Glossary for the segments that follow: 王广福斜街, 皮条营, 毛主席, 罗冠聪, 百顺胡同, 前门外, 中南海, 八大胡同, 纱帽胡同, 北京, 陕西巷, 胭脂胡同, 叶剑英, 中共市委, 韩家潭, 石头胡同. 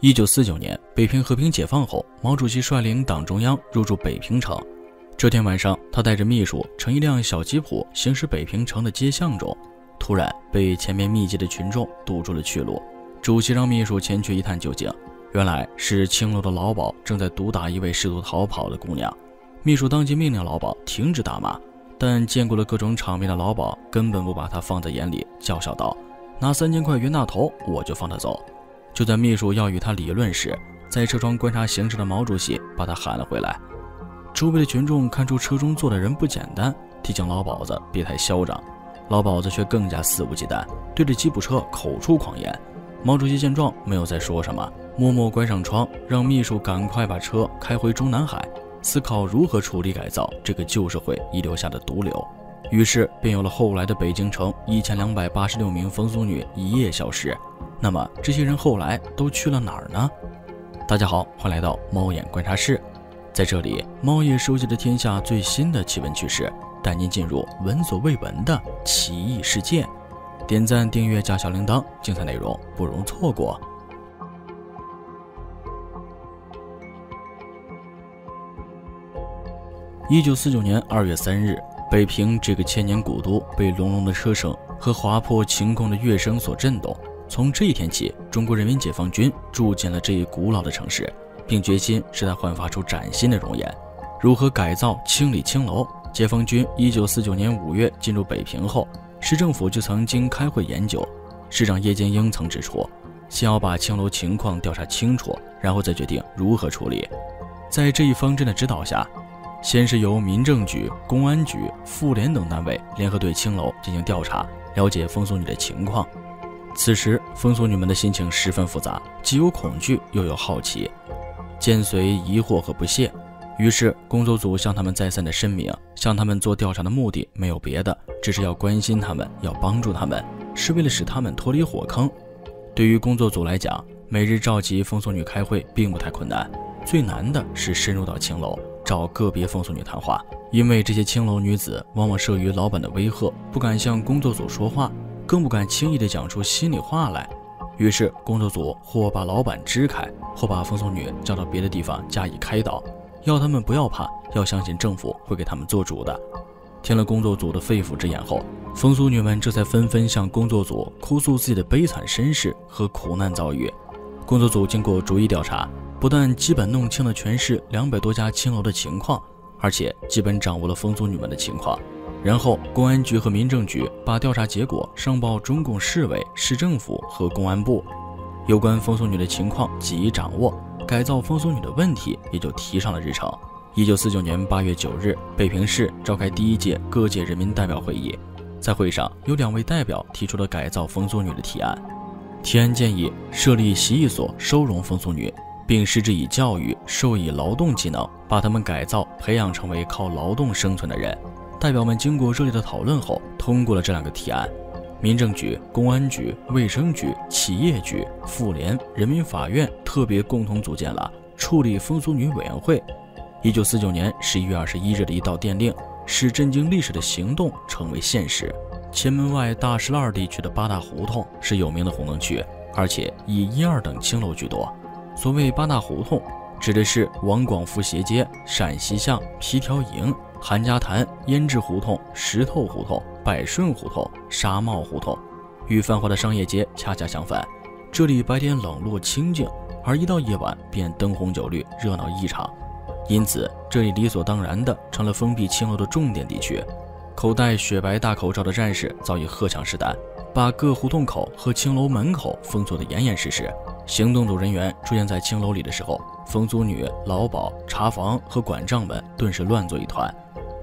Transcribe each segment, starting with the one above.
1949年，北平和平解放后，毛主席率领党中央入驻北平城。这天晚上，他带着秘书乘一辆小吉普行驶北平城的街巷中，突然被前面密集的群众堵住了去路。主席让秘书前去一探究竟，原来是青楼的老鸨正在毒打一位试图逃跑的姑娘。秘书当即命令老鸨停止打骂，但见过了各种场面的老鸨根本不把他放在眼里，叫嚣道：“拿3000块冤大头，我就放他走。”就在秘书要与他理论时，在车窗观察形势的毛主席把他喊了回来。周围的群众看出车中坐的人不简单，提醒老鸨子别太嚣张。老鸨子却更加肆无忌惮，对着吉普车口出狂言。毛主席见状没有再说什么，默默关上窗，让秘书赶快把车开回中南海，思考如何处理改造这个旧社会遗留下的毒瘤。于是便有了后来的北京城1286名风俗女一夜消失。那么这些人后来都去了哪儿呢？大家好，欢迎来到猫眼观察室，在这里猫爷收集了天下最新的奇闻趣事，带您进入闻所未闻的奇异事件。点赞订阅加小铃铛，精彩内容不容错过。1949年2月3日，北平这个千年古都被隆隆的车声和划破晴空的乐声所震动。从这一天起，中国人民解放军住进了这一古老的城市，并决心使它焕发出崭新的容颜。如何改造清理青楼？解放军1949年5月进入北平后，市政府就曾经开会研究。市长叶剑英曾指出，先要把青楼情况调查清楚，然后再决定如何处理。在这一方针的指导下，先是由民政局、公安局、妇联等单位联合对青楼进行调查，了解风俗女的情况。此时，风俗女们的心情十分复杂，既有恐惧，又有好奇，兼随疑惑和不屑。于是，工作组向他们再三的申明，向他们做调查的目的没有别的，只是要关心他们，要帮助他们，是为了使他们脱离火坑。对于工作组来讲，每日召集风俗女开会并不太困难，最难的是深入到青楼，找个别风俗女谈话。因为这些青楼女子往往慑于老板的威吓，不敢向工作组说话，更不敢轻易地讲出心里话来。于是工作组或把老板支开，或把风俗女叫到别的地方加以开导，要他们不要怕，要相信政府会给他们做主的。听了工作组的肺腑之言后，风俗女们这才纷纷向工作组哭诉自己的悲惨身世和苦难遭遇。工作组经过逐一调查，不但基本弄清了全市200多家青楼的情况，而且基本掌握了风俗女们的情况。然后，公安局和民政局把调查结果上报中共市委、市政府和公安部，有关风俗女的情况即已掌握，改造风俗女的问题也就提上了日程。1949年8月9日，北平市召开第一届各界人民代表会议，在会上有2位代表提出了改造风俗女的提案。提案建议设立习艺所收容风俗女，并施之以教育，授以劳动技能，把她们改造培养成为靠劳动生存的人。代表们经过热烈的讨论后，通过了这2个提案。民政局、公安局、卫生局、企业局、妇联、人民法院特别共同组建了处理风俗女委员会。1949年11月21日的一道电令，使震惊历史的行动成为现实。前门外大12地区的8大胡同是有名的红灯区，而且以1、2等青楼居多。所谓8大胡同，指的是王广福斜街、陕西巷、皮条营、韩家潭、胭脂胡同、石头胡同、百顺胡同、纱帽胡同，与繁华的商业街恰恰相反。这里白天冷落清静，而一到夜晚便灯红酒绿，热闹异常。因此，这里理所当然地成了封闭青楼的重点地区。口戴雪白大口罩的战士早已荷枪实弹，把各胡同口和青楼门口封锁得严严实实。行动组人员出现在青楼里的时候，风俗女、老鸨、茶房和管账们顿时乱作一团。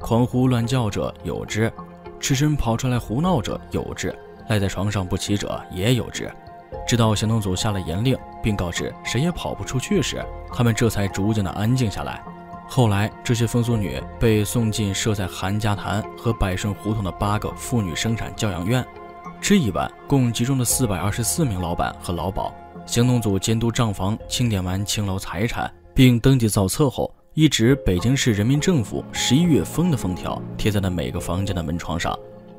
狂呼乱叫者有之，赤身跑出来胡闹者有之，赖在床上不起者也有之。直到行动组下了严令，并告知谁也跑不出去时，他们这才逐渐的安静下来。后来，这些风俗女被送进设在韩家潭和百顺胡同的8个妇女生产教养院。这一晚，共集中了424名老板和老鸨。行动组监督账房清点完青楼财产，并登记造册后，一纸北京市人民政府11月封的封条贴在了每个房间的门窗上。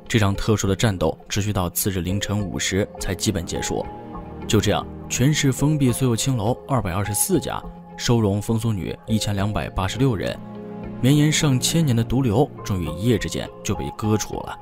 这场特殊的战斗持续到次日凌晨5时才基本结束。就这样，全市封闭所有青楼224家，收容风俗女1286人，绵延上千年的毒瘤终于一夜之间就被割除了。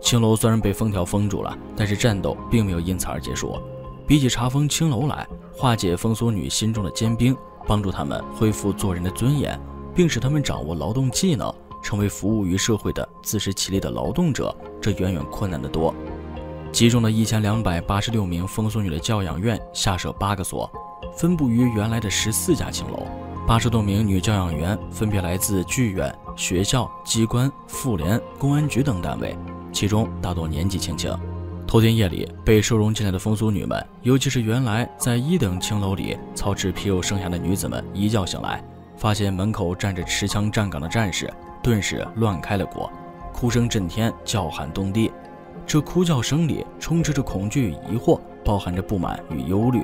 青楼虽然被封条封住了，但是战斗并没有因此而结束。比起查封青楼来，化解风俗女心中的坚冰，帮助她们恢复做人的尊严，并使她们掌握劳动技能，成为服务于社会的自食其力的劳动者，这远远困难得多。其中的1286名风俗女的教养院下设8个所，分布于原来的14家青楼。80多名女教养员分别来自剧院、学校、机关、妇联、公安局等单位。其中大多年纪轻轻。头天夜里被收容进来的风俗女们，尤其是原来在1等青楼里操持皮肉生涯的女子们，一觉醒来，发现门口站着持枪站岗的战士，顿时乱开了锅，哭声震天，叫喊动地。这哭叫声里充斥着恐惧与疑惑，包含着不满与忧虑。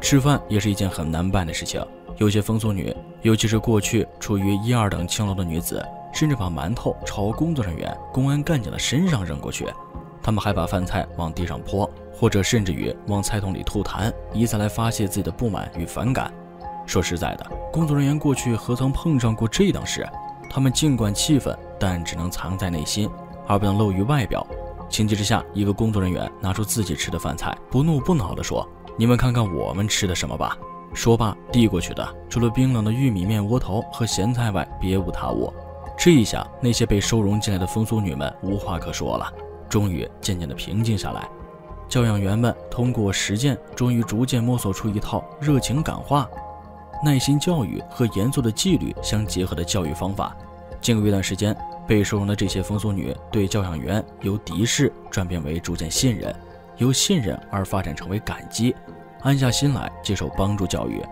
吃饭也是一件很难办的事情，有些风俗女，尤其是过去处于1、2等青楼的女子，甚至把馒头朝工作人员、公安干警的身上扔过去，他们还把饭菜往地上泼，或者甚至于往菜桶里吐痰，以此来发泄自己的不满与反感。说实在的，工作人员过去何曾碰上过这档事？他们尽管气愤，但只能藏在内心，而不能露于外表。情急之下，一个工作人员拿出自己吃的饭菜，不怒不恼地说：“你们看看我们吃的什么吧。”说罢递过去的，除了冰冷的玉米面窝头和咸菜外，别无他物。这一下，那些被收容进来的风俗女们无话可说了，终于渐渐地平静下来。教养员们通过实践，终于逐渐摸索出一套热情感化、耐心教育和严肃的纪律相结合的教育方法。经过一段时间，被收容的这些风俗女对教养员由敌视转变为逐渐信任，由信任而发展成为感激，安下心来接受帮助教育。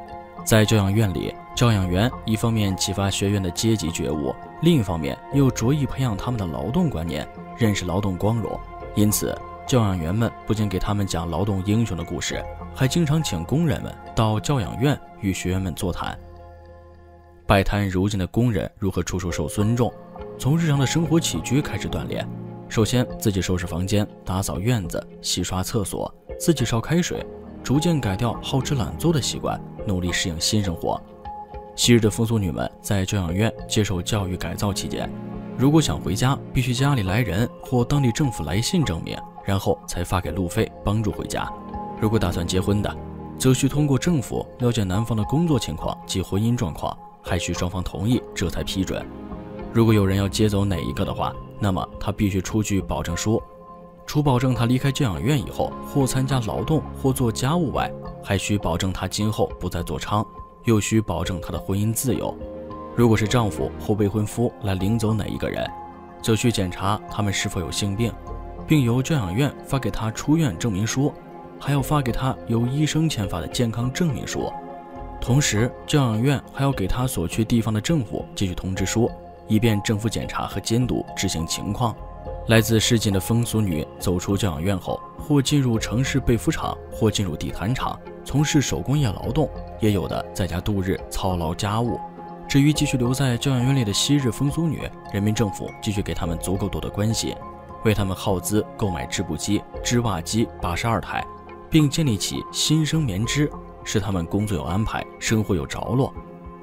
在教养院里，教养员一方面启发学员的阶级觉悟，另一方面又着意培养他们的劳动观念，认识劳动光荣。因此，教养员们不仅给他们讲劳动英雄的故事，还经常请工人们到教养院与学员们座谈，摆摊如今的工人如何处处受尊重，从日常的生活起居开始锻炼。首先，自己收拾房间，打扫院子，洗刷厕所，自己烧开水，逐渐改掉好吃懒做的习惯，努力适应新生活。昔日的风俗女们在教养院接受教育改造期间，如果想回家，必须家里来人或当地政府来信证明，然后才发给路费帮助回家。如果打算结婚的，则需通过政府了解男方的工作情况及婚姻状况，还需双方同意这才批准。如果有人要接走哪一个的话，那么他必须出具保证书。除保证他离开教养院以后或参加劳动或做家务外，还需保证他今后不再做娼，又需保证他的婚姻自由。如果是丈夫或未婚夫来领走哪一个人，则需检查他们是否有性病，并由教养院发给他出院证明书，还要发给他由医生签发的健康证明书。同时，教养院还要给他所去地方的政府寄去通知书，以便政府检查和监督执行情况。来自市井的风俗女走出教养院后，或进入城市被服厂，或进入地摊厂从事手工业劳动，也有的在家度日操劳家务。至于继续留在教养院里的昔日风俗女，人民政府继续给他们足够多的关心，为他们耗资购买织布机、织袜机82台，并建立起新生棉织，使他们工作有安排，生活有着落。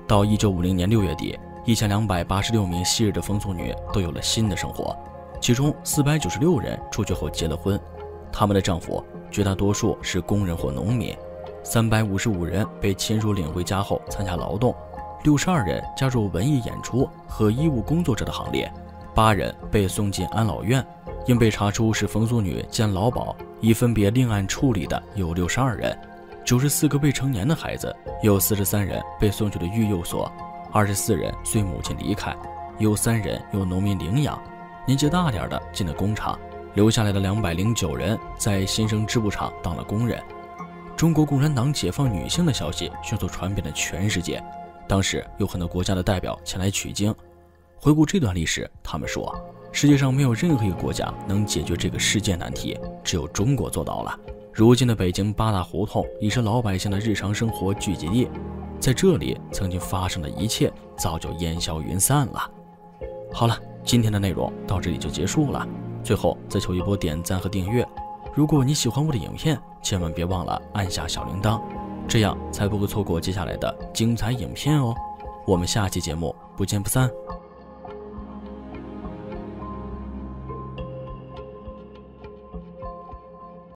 到1950年6月底，1286名昔日的风俗女都有了新的生活。其中496人出去后结了婚，他们的丈夫绝大多数是工人或农民；355人被亲属领回家后参加劳动；62人加入文艺演出和医务工作者的行列；8人被送进安老院，因被查出是风俗女兼劳保，已分别另案处理的有62人；94个未成年的孩子，有43人被送去了育幼所；24人随母亲离开，有3人由农民领养。年纪大点的进了工厂，留下来的209人在新生织布厂当了工人。中国共产党解放女性的消息迅速传遍了全世界，当时有很多国家的代表前来取经。回顾这段历史，他们说，世界上没有任何一个国家能解决这个世界难题，只有中国做到了。如今的北京八大胡同已是老百姓的日常生活聚集地，在这里曾经发生的一切早就烟消云散了。好了，今天的内容到这里就结束了。最后再求一波点赞和订阅。如果你喜欢我的影片，千万别忘了按下小铃铛，这样才不会错过接下来的精彩影片哦。我们下期节目不见不散。